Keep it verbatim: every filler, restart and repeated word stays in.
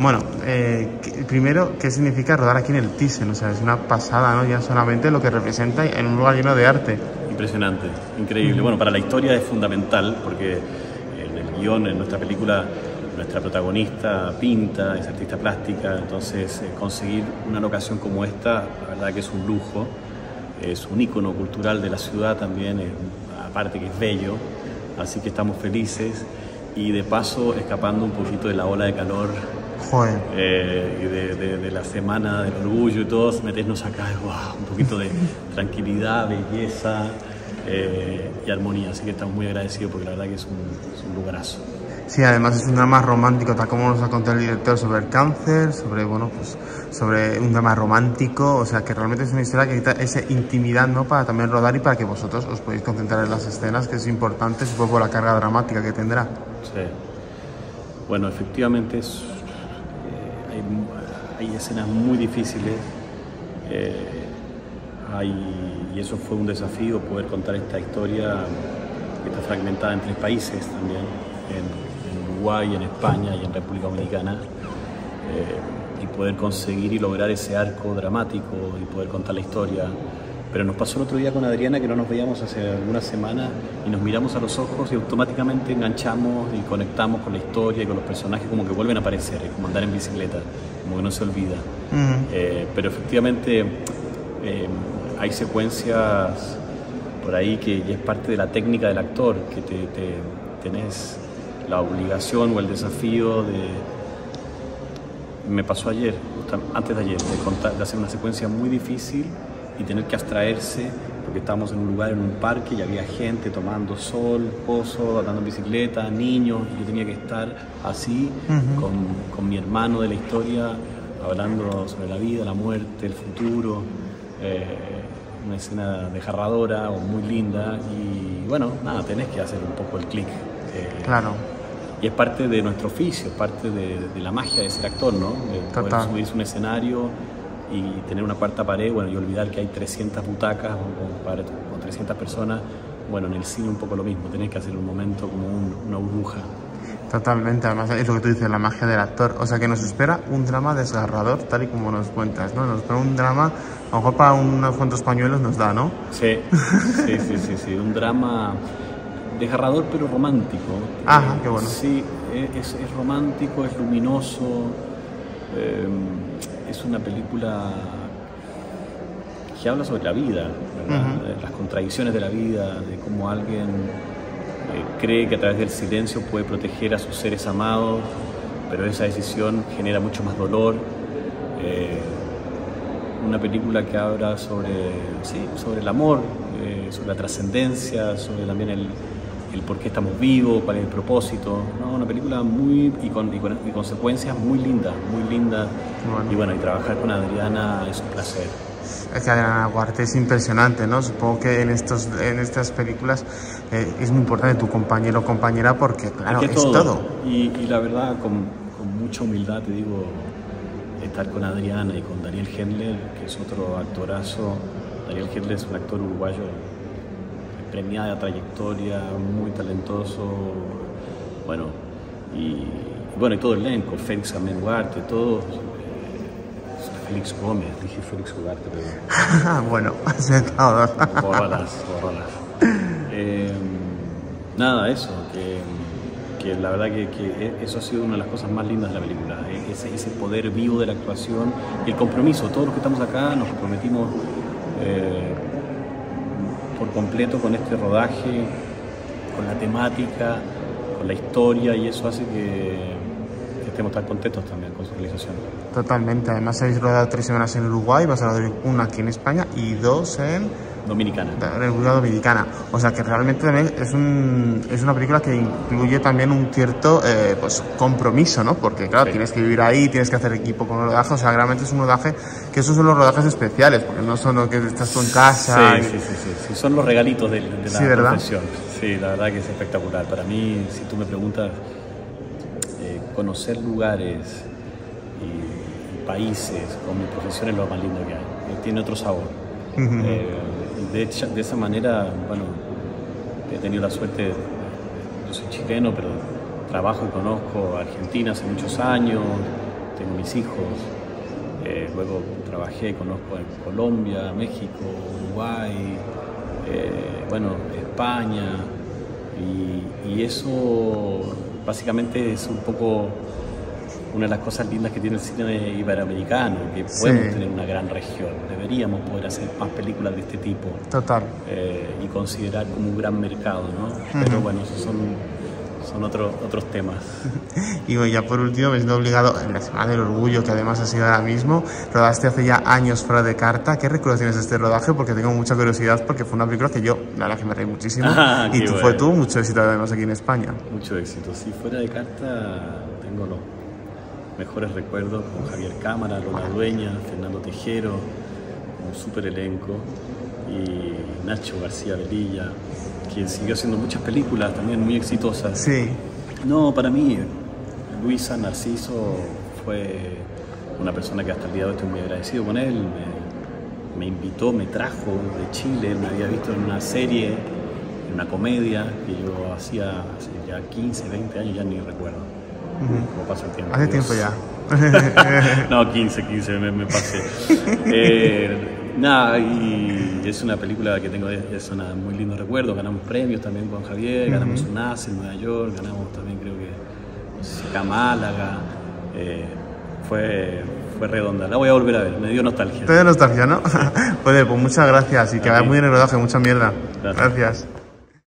Bueno, eh, primero, ¿qué significa rodar aquí en el Thyssen? O sea, es una pasada, ¿no? Ya solamente lo que representa en un lugar lleno de arte. Impresionante, increíble. Bueno, para la historia es fundamental porque en el guión, en nuestra película, nuestra protagonista pinta, es artista plástica, entonces eh, conseguir una locación como esta, la verdad que es un lujo, es un ícono cultural de la ciudad también, es, aparte que es bello, así que estamos felices y de paso escapando un poquito de la ola de calor. Joder. Eh, y de, de, de la semana del orgullo y todos, meternos acá, wow, un poquito de tranquilidad, belleza eh, y armonía, así que estamos muy agradecidos porque la verdad que es un, es un lugarazo. Sí, además es un drama romántico, tal como nos ha contado el director sobre el cáncer, sobre, bueno, pues, sobre un drama romántico, o sea, que realmente es una historia que necesita esa intimidad, ¿no?, para también rodar y para que vosotros os podáis concentrar en las escenas, que es importante, supongo, por la carga dramática que tendrá. Sí. Bueno, efectivamente es, eh, hay, hay escenas muy difíciles, eh, hay, y eso fue un desafío, poder contar esta historia que está fragmentada en tres países también. En, en Uruguay, en España y en República Dominicana, eh, y poder conseguir y lograr ese arco dramático y poder contar la historia. Pero nos pasó el otro día con Adriana que no nos veíamos hace algunas semanas y nos miramos a los ojos y automáticamente enganchamos y conectamos con la historia y con los personajes, como que vuelven a aparecer, es como andar en bicicleta, como que no se olvida. Uh-huh. eh, pero efectivamente eh, hay secuencias por ahí que es parte de la técnica del actor, que te, te tenés la obligación o el desafío de... Me pasó ayer, antes de ayer, de, contar, de hacer una secuencia muy difícil y tener que abstraerse porque estábamos en un lugar, en un parque, y había gente tomando sol, pozo, andando en bicicleta, niños, y yo tenía que estar así, uh-huh, con, con mi hermano de la historia, hablando sobre la vida, la muerte, el futuro. Eh, una escena desgarradora o muy linda, y bueno, nada, tenés que hacer un poco el clic. Eh, claro. Y es parte de nuestro oficio, es parte de, de la magia de ser actor, ¿no? De poder Total. subirse a un escenario y tener una cuarta pared, bueno, y olvidar que hay trescientas butacas o, o, o trescientas personas. Bueno, en el cine un poco lo mismo, tenés que hacer un momento como un, una burbuja. Totalmente, además es lo que tú dices, la magia del actor. O sea que nos espera un drama desgarrador, tal y como nos cuentas, ¿no? Nos espera un drama, a lo mejor para unos cuantos pañuelos nos da, ¿no? Sí, sí, sí, sí, sí, un drama desgarrador pero romántico. Ajá, eh, qué bueno. Sí, es, es romántico, es luminoso, eh, es una película que habla sobre la vida, ¿verdad? Uh-huh. Las contradicciones de la vida, de cómo alguien... cree que a través del silencio puede proteger a sus seres amados, pero esa decisión genera mucho más dolor. Eh, una película que habla sobre, sí, sobre el amor, eh, sobre la trascendencia, sobre también el, el por qué estamos vivos, cuál es el propósito, ¿no? Una película muy y con, y con y consecuencias muy lindas, muy lindas. Bueno. Y bueno, y trabajar con Adriana es un placer. Es que Adriana Ugarte es impresionante, ¿no? Supongo que en, estos, en estas películas eh, es muy importante tu compañero o compañera porque, claro, es, que es todo. todo. Y, y la verdad, con, con mucha humildad te digo, estar con Adriana y con Daniel Hendler, que es otro actorazo. Daniel Hendler es un actor uruguayo de premiada trayectoria, muy talentoso, bueno, y bueno, y todo el elenco, Félix Ugarte, todos. Félix Gómez, dije Félix Ugarte, pero... bueno, has estado... borralas, borralas. Eh, nada, eso, que, que la verdad que, que eso ha sido una de las cosas más lindas de la película, eh, ese, ese poder vivo de la actuación, el compromiso, todos los que estamos acá nos comprometimos eh, por completo con este rodaje, con la temática, con la historia, y eso hace que... Tenemos que estar contentos también con su realización. Totalmente, además habéis rodado tres semanas en Uruguay, vas a rodar una aquí en España y dos en... Dominicana. República Dominicana. O sea que realmente también es, un, es una película que incluye también un cierto eh, pues, compromiso, ¿no? Porque claro, sí, tienes que vivir ahí, tienes que hacer equipo con los rodajes, o sea, realmente es un rodaje, que esos son los rodajes especiales, porque no son los que estás tú en casa. Sí, y... sí, sí, sí, sí, son los regalitos de, de la sí, profesión. Sí, la verdad que es espectacular. Para mí, si tú me preguntas... conocer lugares y países con mi profesión es lo más lindo que hay. Tiene otro sabor. Uh-huh. eh, de, hecho, de esa manera, bueno, he tenido la suerte, yo soy chileno, pero trabajo y conozco Argentina hace muchos años, tengo mis hijos. Eh, luego trabajé, conozco en Colombia, México, Uruguay, eh, bueno, España. Y, y eso básicamente es un poco una de las cosas lindas que tiene el cine iberoamericano, que podemos sí. tener una gran región. Deberíamos poder hacer más películas de este tipo. Total. Eh, y considerar como un gran mercado, ¿no? Uh-huh. Pero bueno, esos son, son otro, otros temas. Y ya por último, me siento obligado, en la Semana del Orgullo, que además ha sido ahora mismo, rodaste hace ya años Fuera de Carta. ¿Qué recuerdos tienes de este rodaje? Porque tengo mucha curiosidad, porque fue una película que yo, la verdad que me reí muchísimo. Ah, y tú, bueno. fue tuvo mucho éxito además aquí en España. Mucho éxito, sí. Fuera de Carta tengo los mejores recuerdos con Javier Cámara, Lola Dueña, Fernando Tejero, un súper elenco, y Nacho García Velilla, quien siguió haciendo muchas películas también muy exitosas. Sí. No, para mí, Luisa Narciso fue una persona que hasta el día de hoy estoy muy agradecido con él. Me, me invitó, me trajo de Chile, me había visto en una serie, en una comedia que yo hacía hace ya quince, veinte años, ya ni recuerdo. ¿Cómo pasa el tiempo? Hace Dios. tiempo ya. No, quince, quince me, me pasé. Eh, nada, y es una película que tengo, es una muy lindo recuerdo. Ganamos premios también con Javier, ganamos un A C E en Nueva York, ganamos también creo que no sé, acá Málaga. Eh, fue, fue redonda, la voy a volver a ver, me dio nostalgia. Te dio nostalgia, ¿no? Pues, pues muchas gracias y que vaya muy bien el rodaje, mucha mierda. Gracias. gracias.